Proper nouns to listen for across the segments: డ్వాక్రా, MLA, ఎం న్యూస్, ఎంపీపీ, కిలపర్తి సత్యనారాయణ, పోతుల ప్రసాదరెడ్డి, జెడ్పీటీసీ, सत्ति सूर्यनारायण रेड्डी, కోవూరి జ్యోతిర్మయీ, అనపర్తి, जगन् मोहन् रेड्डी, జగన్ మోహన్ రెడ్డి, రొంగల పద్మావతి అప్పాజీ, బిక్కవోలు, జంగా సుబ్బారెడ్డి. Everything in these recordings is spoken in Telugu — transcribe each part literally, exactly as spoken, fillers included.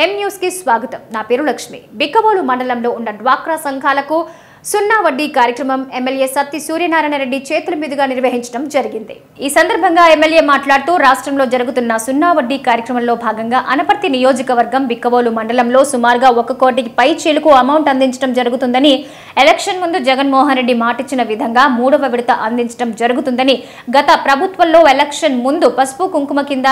स्वागत ना पेरु लक्ष्मी बिक्कवोलु मंडलंलो उन्न ड्वाक्रा संघालकु सुन्ना वड्डी कार्यक्रमं एम्मेल्ये सत्ति सूर्यनारायण रेड्डी चेतुल मीदुगा निर्वहिंचडं जरिगिंदि। ई संदर्भंगा एम्मेल्ये माट्लाडुतू राष्ट्रंलो जरुगुतुन्न सुन्ना वड्डी कार्यक्रमंलो भागंगा अनपर्ति नियोजकवर्गं बिक्कवोलु मंडलंलो सुमारुगा एक कोटिकि पै चेलुकु अमौंट अंदिंचडं जरुगुतुंదని ఎలక్షన్ ముందు జగన్ మోహన్ రెడ్డి మాటిచ్చిన విధంగా మూడవ విడత అందించడం జరుగుతుందని గత ప్రభుత్వంలో ఎలక్షన్ ముందు పసుపు కుంకుమ కింద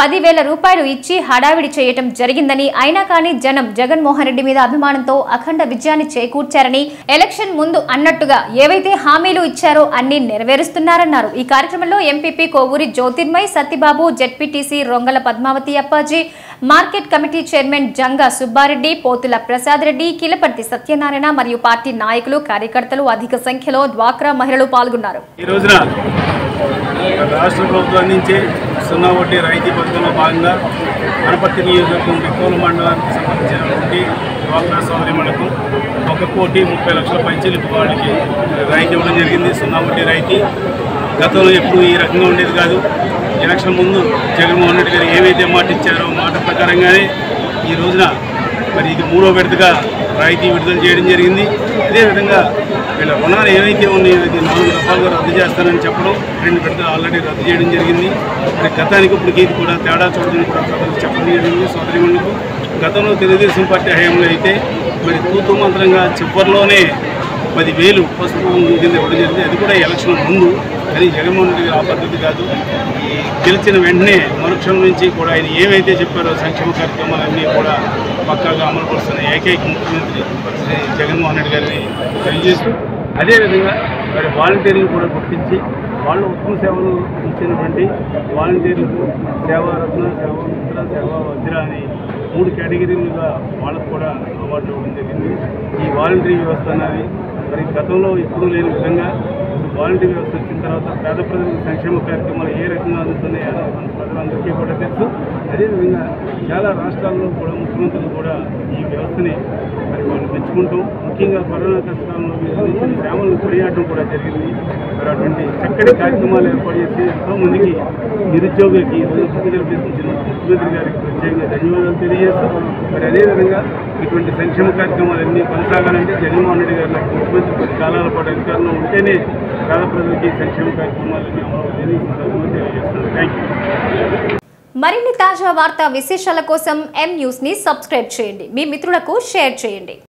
పది వేల రూపాయలు ఇచ్చి హడావిడి చేయడం జరిగిందని అయినా కానీ జనం జగన్ మోహన్ రెడ్డి మీద అభిమానంతో అఖండ విజయాన్ని చేకూర్చారని ఎలక్షన్ ముందు అన్నట్టుగా ఏవైతే హామీలు ఇచ్చారో అన్ని నెరవేరుస్తున్నారన్నారు। ఈ కార్యక్రమంలో ఎంపీపీ కోవూరి జ్యోతిర్మయీ, Sattibabu, జెడ్పీటీసీ రొంగల పద్మావతి అప్పాజీ, market committee chairman జంగా సుబ్బారెడ్డి, పోతుల ప్రసాదరెడ్డి, కిలపర్తి సత్యనారాయణ మరియు పార్టీ నాయకులు, కార్యకర్తలు అధిక సంఖ్యలో డ్వాక్రా మహిళలు పాల్గొన్నారు। ఈ రోజున రాష్ట్ర ప్రభుత్వం నుంచి సున్నా వడ్డీ రాయితీ పథకంలో భాగంగా అనపర్తి నియోజకవర్గం బిక్కోలు మండలానికి సంబంధించినటువంటి డ్వాక్రా సోదరిమణులకు ఒక కోటి ముప్పై లక్షల పైచెలుపు వాళ్ళకి రాయితీ ఇవ్వడం జరిగింది। సున్నా వడ్డీ రాయితీ గతంలో ఎప్పుడు ఈ రకంగా ఉండేది కాదు। ఎలక్షన్ ముందు జగన్మోహన్ రెడ్డి గారు ఏవైతే మాట ఇచ్చారో మాట ప్రకారంగానే ఈ రోజున మరి ఇది మూడో విడతగా రాయితీ విడుదల చేయడం జరిగింది। అదేవిధంగా వీళ్ళ రుణాలు ఏవైతే ఉన్నాయో అది నాలుగు రూపాయలుగా రద్దు చేస్తానని చెప్పడం, రెండు విడతలు ఆల్రెడీ రద్దు చేయడం జరిగింది। మరి గతానికి ఇప్పుడు ఇది కూడా తేడా చూడడం కూడా చెప్పడం జరిగింది। సోదరిమణులకు గతంలో తెలుగుదేశం పార్టీ హయాంలో అయితే మరి తూతూ మంత్రంగా చివరిలోనే పది వేలు పసుపు కింద ఇవ్వడం జరిగింది, అది కూడా ఎలక్షన్ ముందు। కానీ జగన్మోహన్ రెడ్డి గారు ఆ పద్ధతి కాదు, గెలిచిన వెంటనే మరుక్షణం నుంచి కూడా ఆయన ఏవైతే చెప్పారో సంక్షేమ కార్యక్రమాలన్నీ కూడా పక్కాగా అమలు పరుస్తున్న ఏకైక ముఖ్యమంత్రి జగన్మోహన్ రెడ్డి గారిని తెలియజేస్తూ, అదేవిధంగా మరి వాలంటీర్లు కూడా గుర్తించి వాళ్ళు ఉత్తమ సేవలు ఇచ్చినటువంటి వాలంటీర్లకు సేవారత్న, సేవామిత్ర, సేవా వజ్ర అని మూడు కేటగిరీలుగా వాళ్ళకు కూడా అవార్డులు ఇవ్వడం జరిగింది। ఈ వాలంటీర్ వ్యవస్థ అనేది మరి గతంలో ఎప్పుడూ లేని విధంగా వాలంటీర్ వ్యవస్థ వచ్చిన తర్వాత పేద ప్రజలకు సంక్షేమ కార్యక్రమాలు ఏ రకంగా అందుతున్నాయో ప్రజలందరికీ కూడా తెలుసు। అదేవిధంగా చాలా రాష్ట్రాల్లో కూడా ముఖ్యమంత్రులు కూడా ఈ వ్యవస్థని మరి వాళ్ళు మెచ్చుకుంటూ ముఖ్యంగా కరోనా కష్టాలను గ్రామాలను కొనియాడడం కూడా జరిగింది। మరి అటువంటి చక్కటి కార్యక్రమాలు ఏర్పాటు చేసి ఎంతోమందికి నిరుద్యోగులకి ఈరోజు ప్రతినిధించిన ముఖ్యమంత్రి గారికి ప్రత్యేకంగా ధన్యవాదాలు తెలియజేస్తూ, మరి అదేవిధంగా ఇటువంటి సంక్షేమ కార్యక్రమాలన్నీ కొనసాగాలంటే జగన్మోహన్ రెడ్డి గారు ముఖ్యమంత్రి పది కాలాల పాటు అధికారంలో ఉంటేనే పేద ప్రజలకి సంక్షేమ కార్యక్రమాలన్నీ అమలు అవుతాయని తెలియజేస్తున్నారు। Thank you. మరిన్ని తాజా వార్తా విశేషాల కోసం ఎం న్యూస్ ని సబ్స్క్రైబ్ చేయండి, మీ మిత్రులకు షేర్ చేయండి।